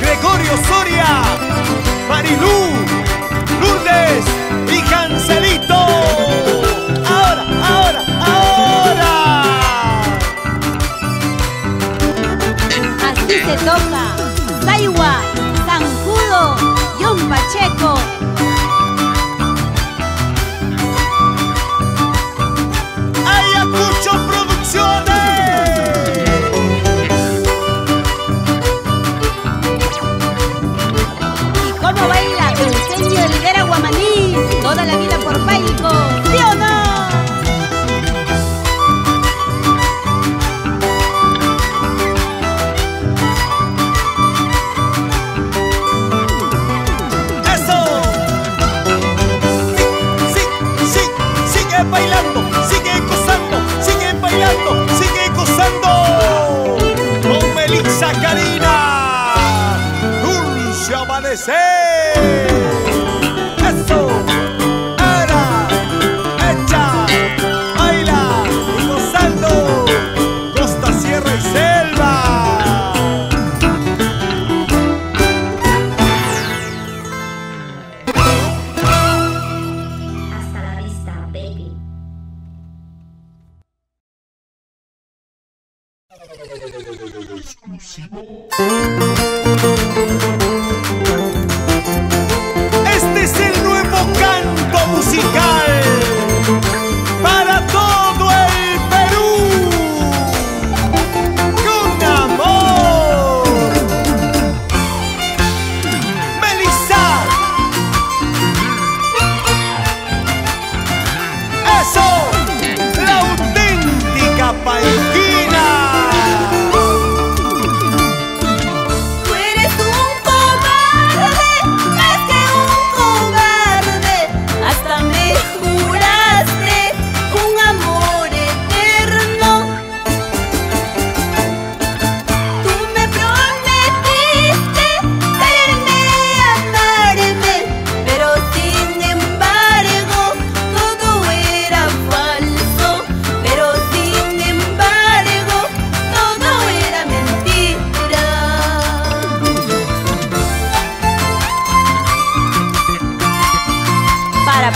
Gregorio Soria, Marilú, Lourdes y Hanselito. Ahora, ahora, ahora. Así se toca. Zaywa, Zancudo y un Pacheco. Ayacucho Producciones. Toda la vida por Pacheco, ¿sí o no? ¡Eso! Sí, sí, sí, sigue bailando, sigue gozando, sigue bailando, sigue gozando. Con Melissa Karina, dulce amanecer. Eso. Baila y goza. Exclusivo. Este es el nuevo canto musical para todo el Perú. Con amor, Melissa. Eso, la auténtica paisana.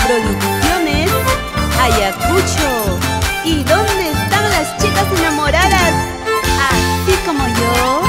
Producciones Ayacucho. ¿Y dónde están las chicas enamoradas? Así como yo.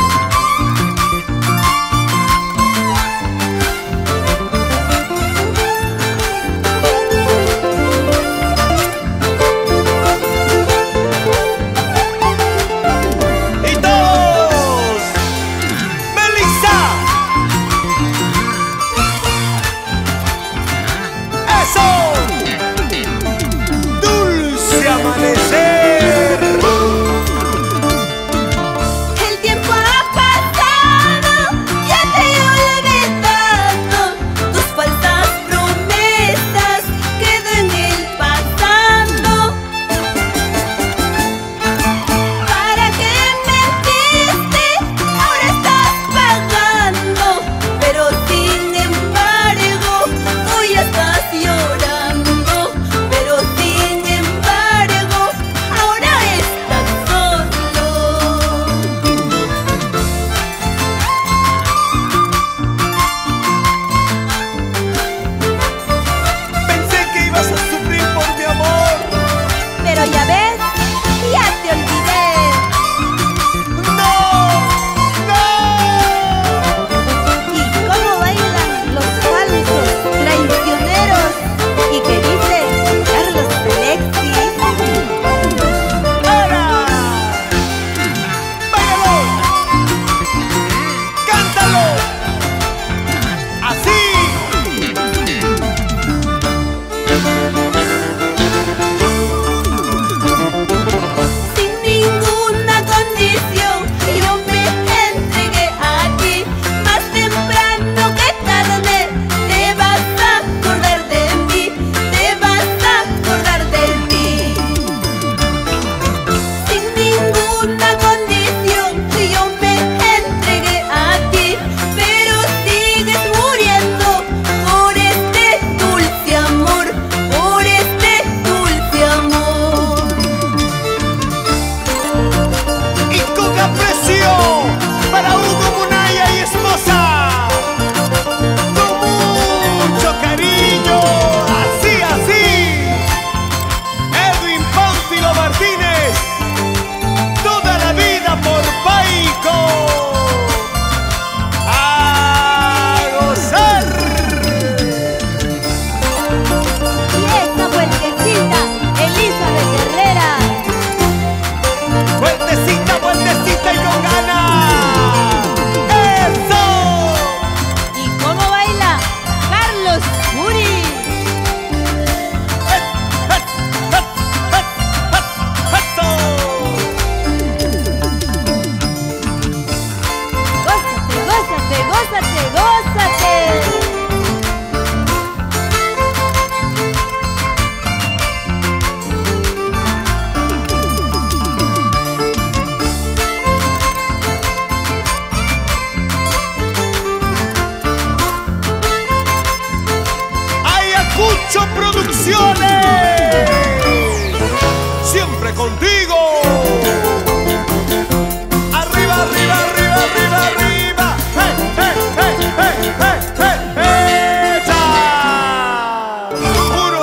Producciones, siempre contigo. Arriba, arriba, arriba, arriba, arriba. Hey, hey, hey, hey, hey, hey, hey. ¡Echa! ¡Puro!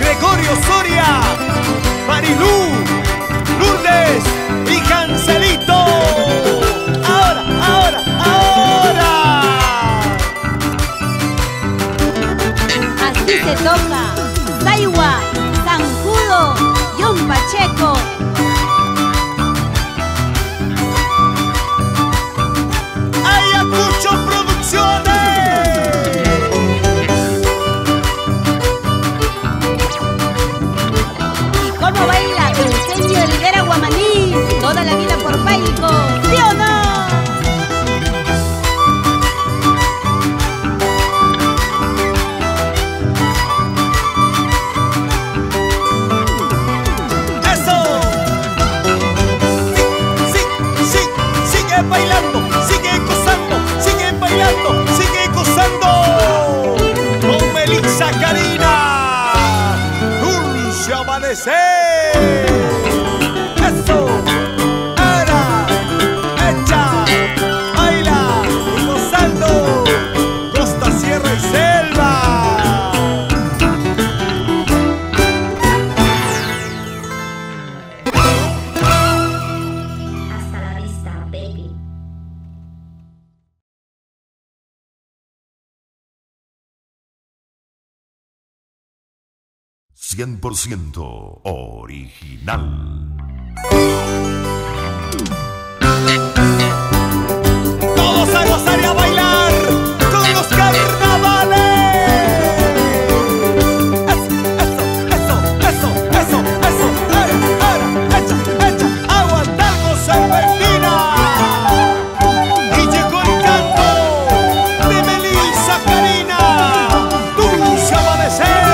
Gregorio Soria, Marilú, Lourdes y Hanselito. Ahora, ahora, ahora. Así se toca. Zaywa, Zancudo y un Pacheco. Ayacucho Producciones. Toda la vida por Pacheco, ¿sí o no? ¡Eso! Sí, sí, sí, sigue bailando, sigue gozando, sigue bailando, sigue gozando. Con Melissa Karina, dulce amanecer. Eso. Era, echa, baila y gozar. 100% original. Todos a gozar y a bailar con los carnavales. Eso. Ara, echa, aguantamos en Argentina. Y llegó el canto de Melissa Karina, dulce amanecer.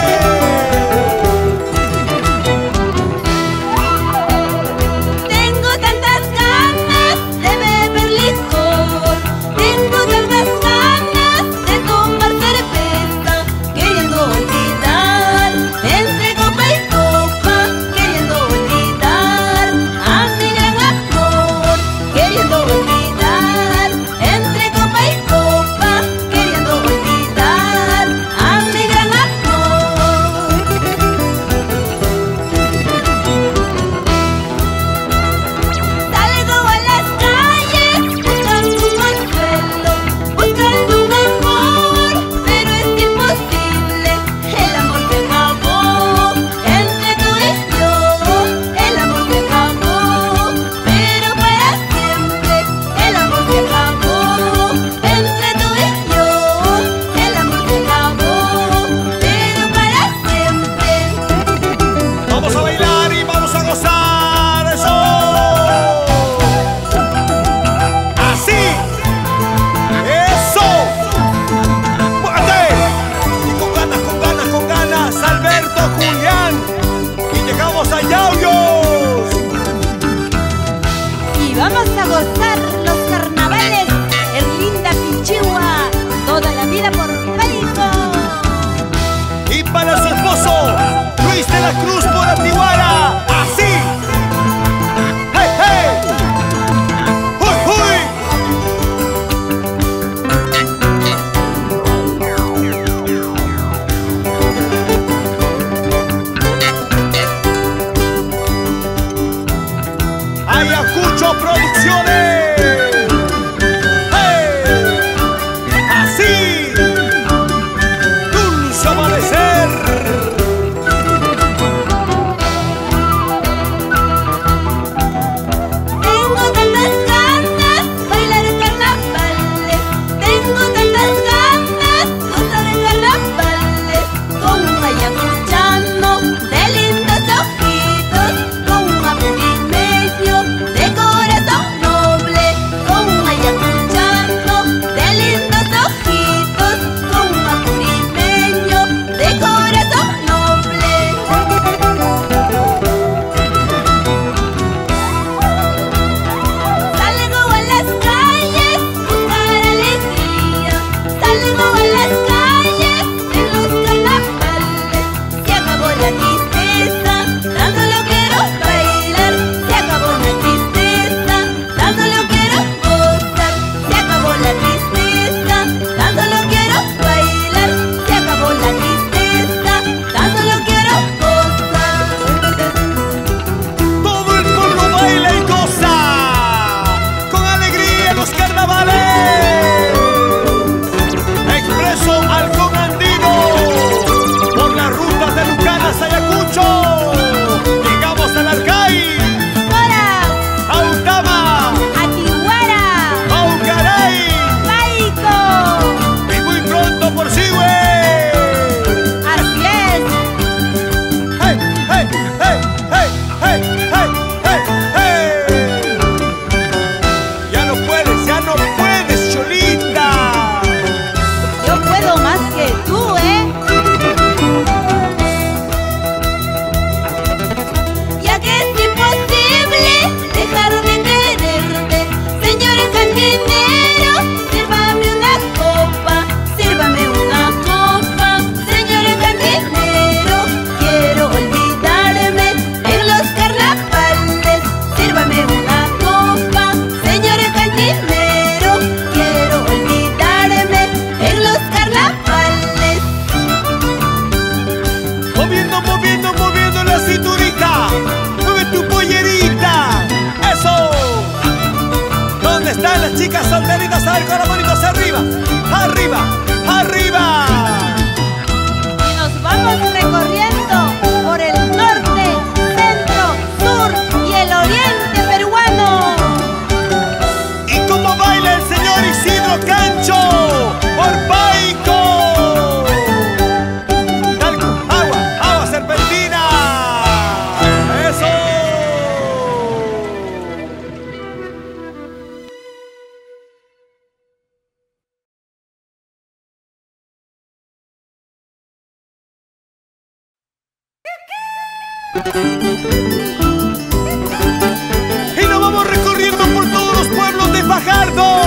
Y nos vamos recorriendo por todos los pueblos de Fajardo,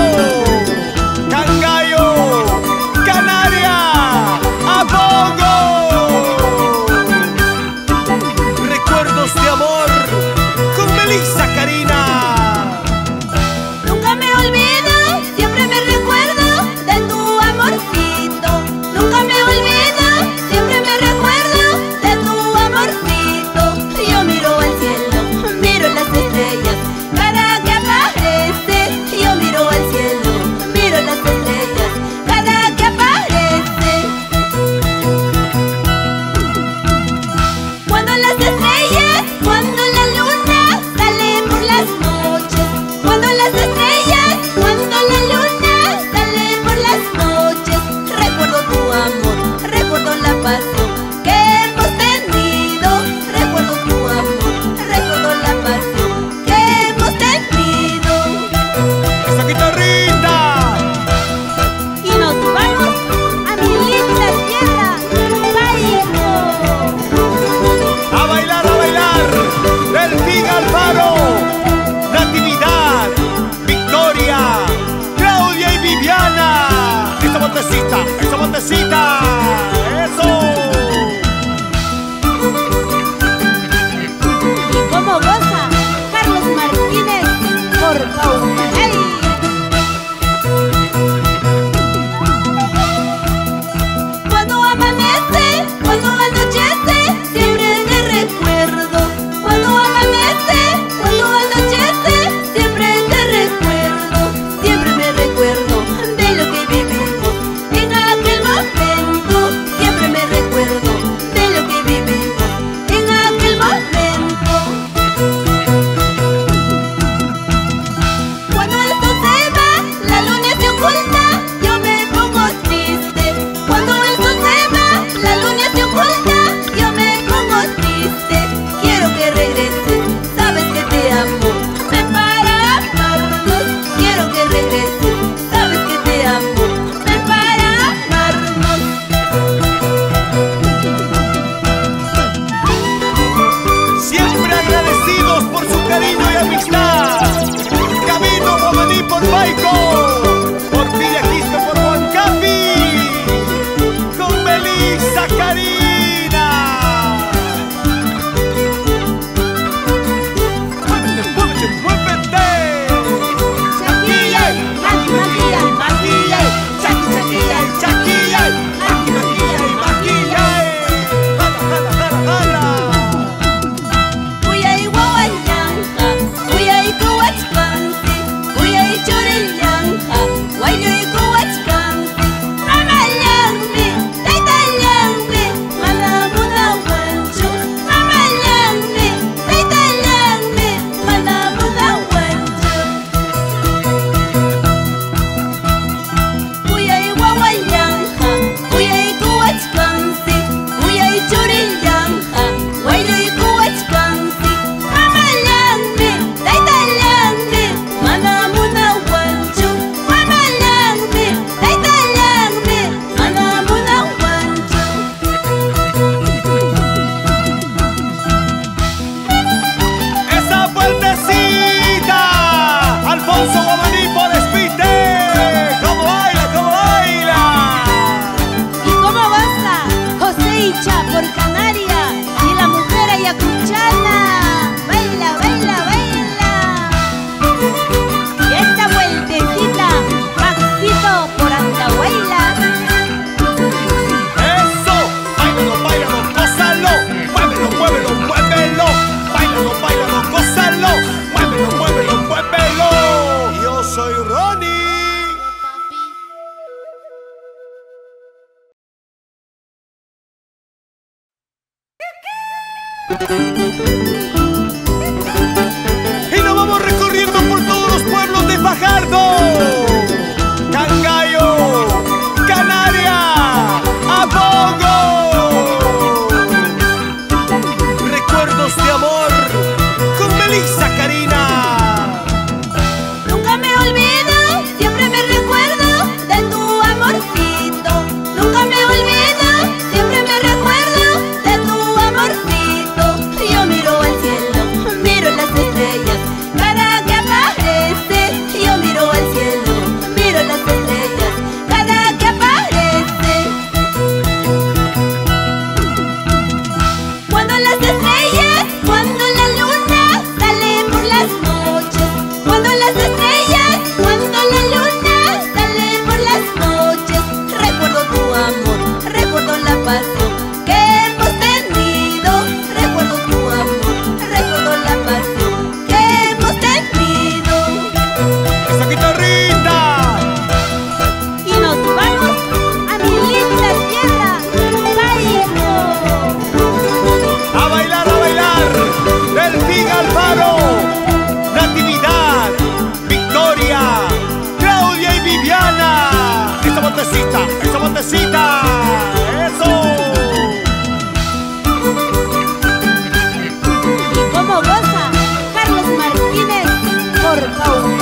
Cangallo, Canaria, Abongo. Recuerdos de amor con Melissa Karina. Nunca me olvido, siempre me recuerdo de tu amorcito. Nunca me olvido, siempre me recuerdo de tu amorcito. Yo miro al cielo, miro las estrellas, cada que aparece. Yo miro al cielo, miro las estrellas, cada que aparece. Cuando las estrellas, cuando la luna sale por las noches. Cuando las estrellas, cuando la luna sale por las noches. Recuerdo tu amor, recuerdo la pasión que hemos tenido. Recuerdo tu amor, recuerdo la pasión que hemos tenido. Esa guitarrita. Y nos vamos a mi linda tierra, Pacheco. A bailar, del Pig Alfaro, Natividad, Victoria, Claudia y Viviana. Esa botecita, eso. Y cómo goza Carlos Martínez por Caumarey. Cuando amanece, cuando anochece, siempre te recuerdo. Cuando amanece, cuando anochece, siempre te recuerdo. Siempre me recuerdo de lo que vivimos en aquel momento. Siempre me recuerdo de lo que vivimos en aquel momento. Cuando el sol se va, la luna se oculta, yo me pongo triste. Cuando el sol se va, la luna se oculta, yo me pongo triste. Quiero que regreses, sabes que te amo, ven para amarnos. Quiero que regreses, sabes que te amo, ven para amarnos. Siempre agradecidos por su cariño y amistad. Camino Bomaní por Maico, por Villa Cristo, por Huancapi, con Melissa Karina. ¡Muévete, muévete, muévete! Chaquillay, maqui, maquillay, maquillay, chaqui, chaquillay, chaquillay, maqui, maquillay, maquillay. ¡Jala, jala, jala, jala! Uyay guaguayanca, uyay cuachpanti, uyay chorillanca, guayuy cuachpanti. Mamallanmi, taitallanmi, malamuta guancho. Mamallanmi, taitallanmi, malamuta guancho. Uyay guaguayanca, uyay cuachpanti, uyay chorillanca, guayuy cuachpanti. Mamallanmi, taitallanmi, malamuta guancho. Mamallanmi, taitallanmi, malamuta guancho. ¡Esa puertecita! Alfonso Guamaní por Espite. ¡Cómo baila, cómo baila! ¿Y cómo goza José Icha por Canarias y la mujer ayacuchana? Baila, baila, baila. Y esta vueltecita, Maxito por Andahuaylas. ¡Eso! ¡Báilalo, báilalo, gózalo! ¡Muévelo, muévelo, muévelo! ¡Báilalo, báilalo, gózalo! ¡Muévelo, muévelo, muévelo! Yo soy Ronnie. Y nos vamos recorriendo por todos los pueblos de Fajardo, Cangallo, Canaria, Abongo. Recuerdos de amor con Melissa Karina. Nunca me olvido, siempre me recuerdo de tu amorcito. Nunca me olvido, siempre me recuerdo de tu amorcito. Yo mamacita. ¡Eso! ¿Y cómo goza Carlos Martínez? Por favor.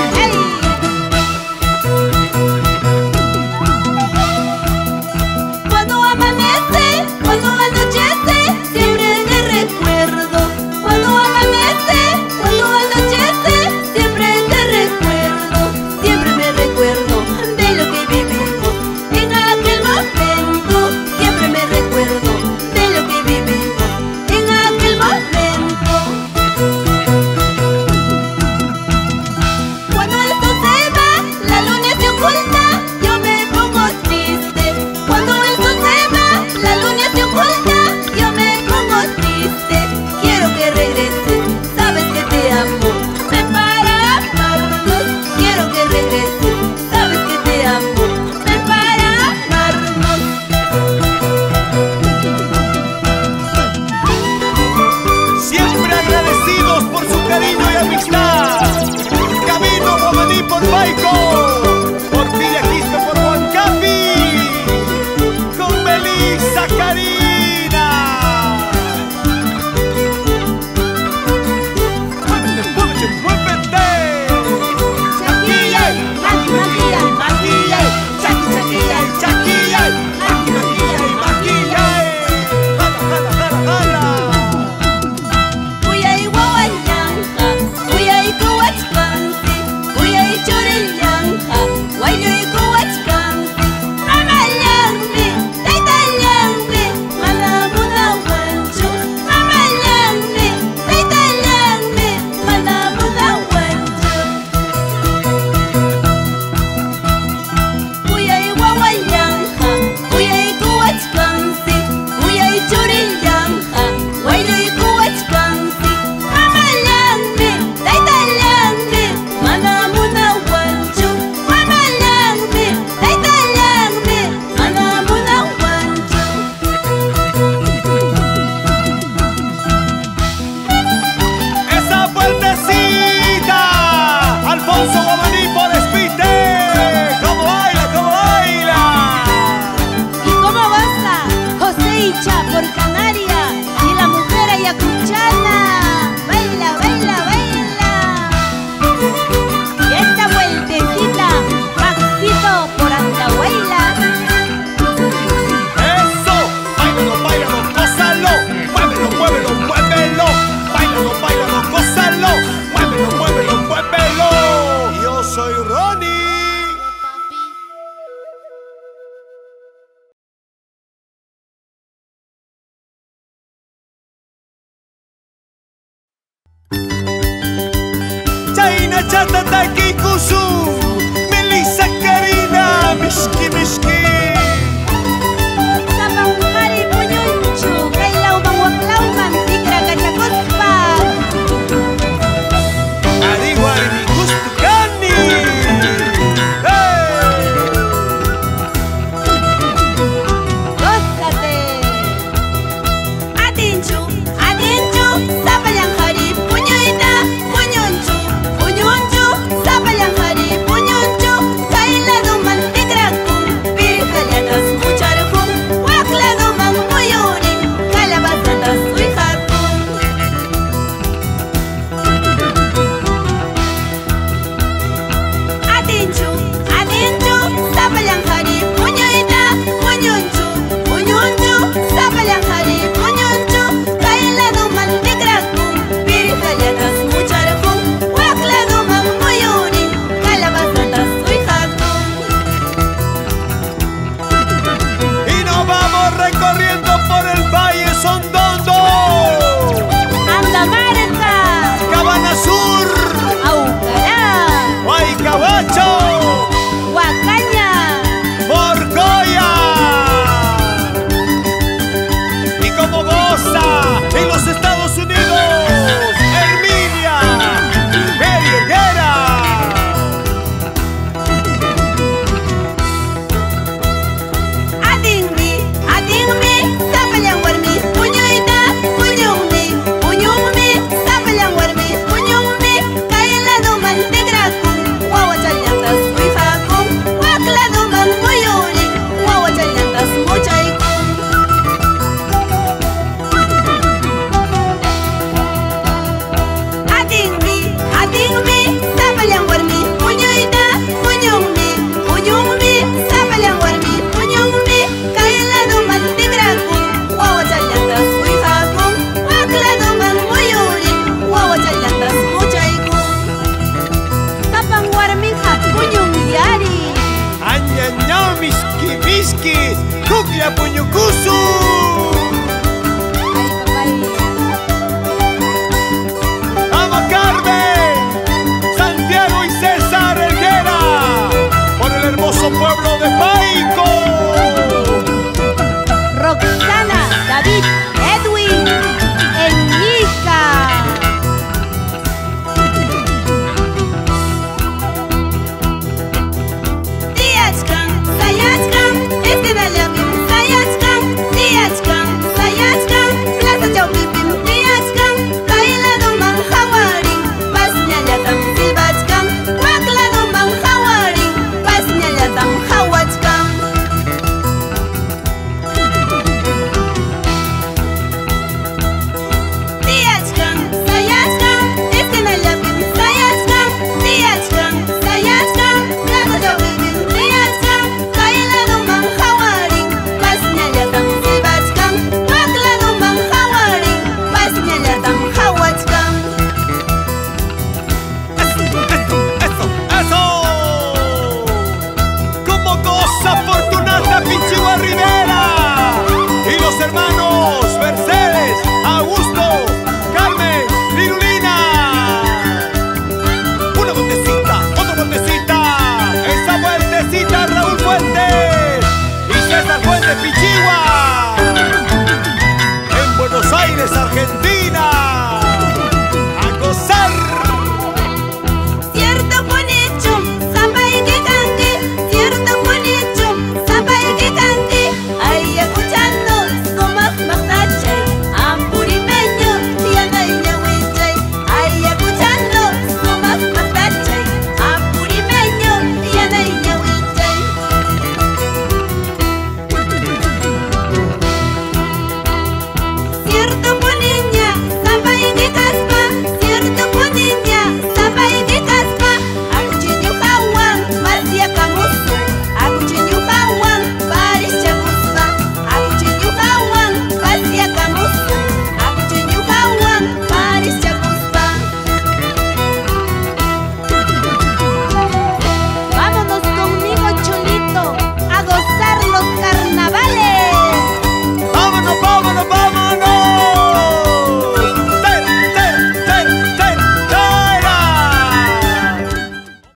Pichiwa.